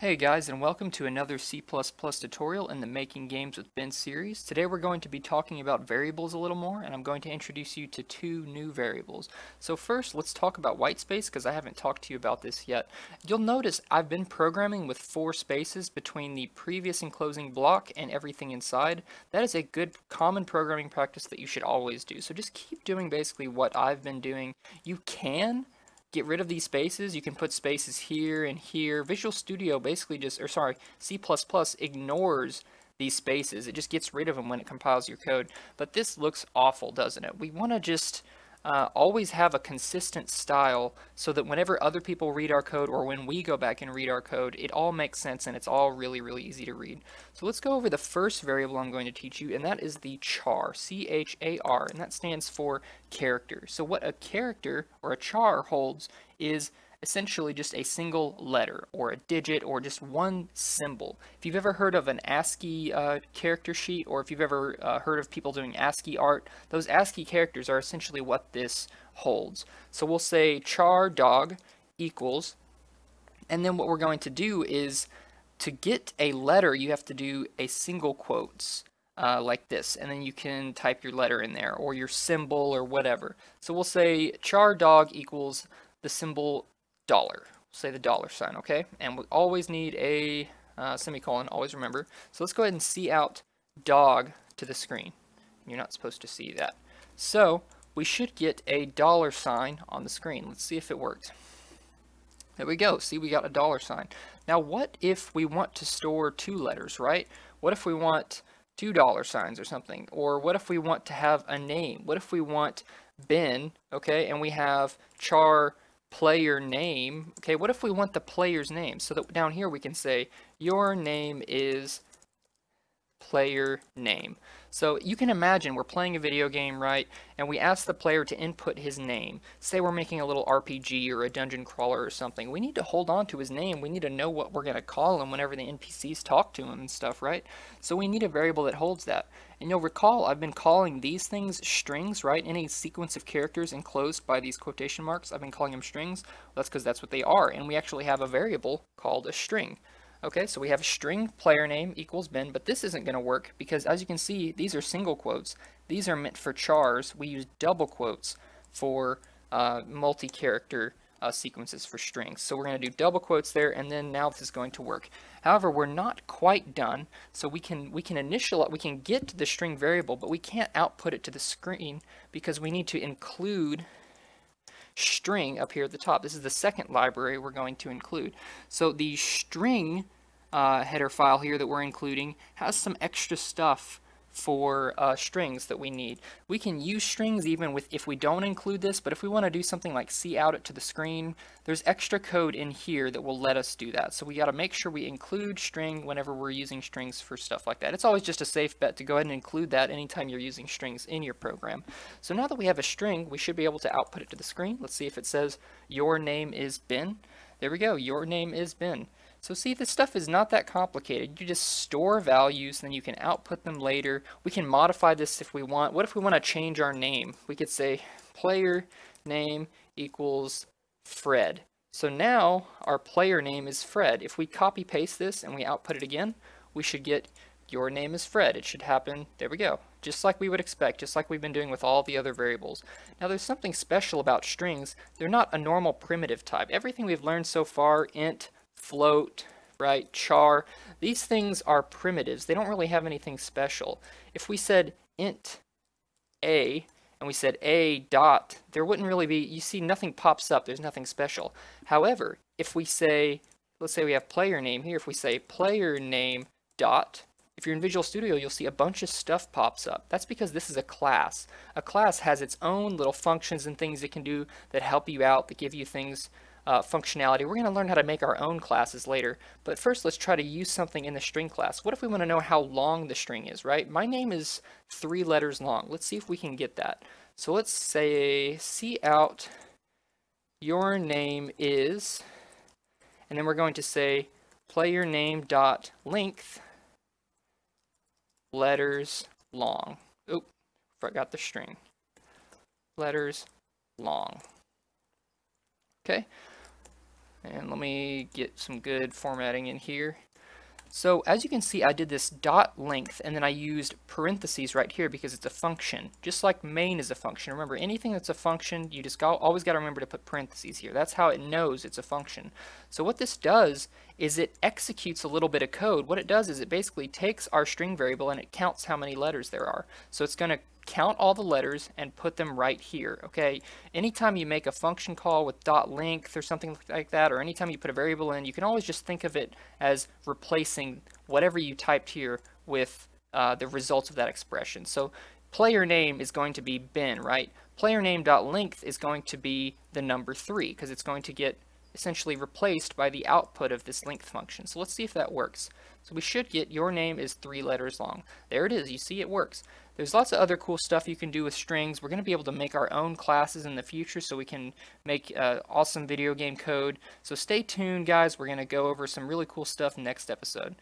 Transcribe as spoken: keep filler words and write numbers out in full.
Hey guys, and welcome to another C plus plus tutorial in the Making Games with Ben series. Today we're going to be talking about variables a little more, and I'm going to introduce you to two new variables. So first, let's talk about white space, because I haven't talked to you about this yet. You'll notice I've been programming with four spaces between the previous enclosing block and everything inside. That is a good common programming practice that you should always do. So just keep doing basically what I've been doing. You can get rid of these spaces. You can put spaces here and here. Visual Studio basically just, or sorry, C plus plus ignores these spaces. It just gets rid of them when it compiles your code. But this looks awful, doesn't it? We want to just uh, always have a consistent style so that whenever other people read our code or when we go back and read our code, it all makes sense and it's all really, really easy to read. So let's go over the first variable I'm going to teach you, and that is the char, C H A R, and that stands for character. So what a character or a char holds is essentially just a single letter or a digit or just one symbol. If you've ever heard of an ASCII uh, character sheet, or if you've ever uh, heard of people doing ASCII art, those ASCII characters are essentially what this holds. So we'll say char dog equals, and then what we're going to do is, to get a letter, you have to do a single quotes uh, like this, and then you can type your letter in there or your symbol or whatever. So we'll say char dog equals the symbol dollar, say the dollar sign, okay? And we always need a uh, semicolon, always remember. So let's go ahead and see out dog to the screen. You're not supposed to see that. So we should get a dollar sign on the screen. Let's see if it works. There we go, see, we got a dollar sign. Now what if we want to store two letters, right? What if we want two dollar signs or something? Or what if we want to have a name? What if we want Ben, okay, and we have char player name, okay? What if we want the player's name? So that down here we can say your name is player name. So you can imagine we're playing a video game, right? And we ask the player to input his name. Say we're making a little R P G or a dungeon crawler or something. We need to hold on to his name. We need to know what we're going to call him whenever the N P Cs talk to him and stuff, right? So we need a variable that holds that. And you'll recall I've been calling these things strings, right? Any sequence of characters enclosed by these quotation marks, I've been calling them strings. That's because that's what they are. And we actually have a variable called a string. Okay, so we have a string player name equals Ben, but this isn't going to work because, as you can see, these are single quotes. These are meant for chars. We use double quotes for uh, multi-character uh, sequences for strings. So we're going to do double quotes there, and then now this is going to work. However, we're not quite done, so we can we can initial we can get to the string variable, but we can't output it to the screen because we need to include string up here at the top. This is the second library we're going to include. So the string uh, header file here that we're including has some extra stuff for uh, strings that we need. We can use strings even with if we don't include this, but if we want to do something like see out it to the screen, there's extra code in here that will let us do that. So we got to make sure we include string whenever we're using strings for stuff like that. It's always just a safe bet to go ahead and include that anytime you're using strings in your program. So now that we have a string, we should be able to output it to the screen. Let's see if it says your name is Ben. There we go, your name is Ben. So see, this stuff is not that complicated. You just store values, then you can output them later. We can modify this if we want. What if we want to change our name? We could say player name equals Fred. So now our player name is Fred. If we copy paste this and we output it again, we should get your name is Fred. It should happen, there we go, just like we would expect, just like we've been doing with all the other variables. Now there's something special about strings. They're not a normal primitive type. Everything we've learned so far, int, float, right, char, these things are primitives. They don't really have anything special. If we said int a and we said a dot, there wouldn't really be, you see, nothing pops up. There's nothing special. However, if we say, let's say we have player name here, if we say player name dot, if you're in Visual Studio, you'll see a bunch of stuff pops up. That's because this is a class. A class has its own little functions and things it can do that help you out, that give you things, Uh, functionality. We're going to learn how to make our own classes later, but first let's try to use something in the string class. What if we want to know how long the string is, right? My name is three letters long. Let's see if we can get that. So let's say see out your name is, and then we're going to say player name dot length letters long. Oop, forgot the string. Letters long. Okay. And let me get some good formatting in here. So as you can see, I did this dot length, and then I used parentheses right here because it's a function, just like main is a function. Remember, anything that's a function, you just got, always got to remember to put parentheses here. That's how it knows it's a function. So what this does is it executes a little bit of code. What it does is it basically takes our string variable and it counts how many letters there are. So it's going to count all the letters and put them right here, okay? Anytime you make a function call with dot length or something like that, or anytime you put a variable in, you can always just think of it as replacing whatever you typed here with uh, the results of that expression. So player name is going to be Ben, right? Player name dot length is going to be the number three, because it's going to get essentially replaced by the output of this length function. So let's see if that works. So we should get your name is three letters long. There it is. You see it works. There's lots of other cool stuff you can do with strings. We're going to be able to make our own classes in the future so we can make uh, awesome video game code. So stay tuned, guys. We're going to go over some really cool stuff next episode.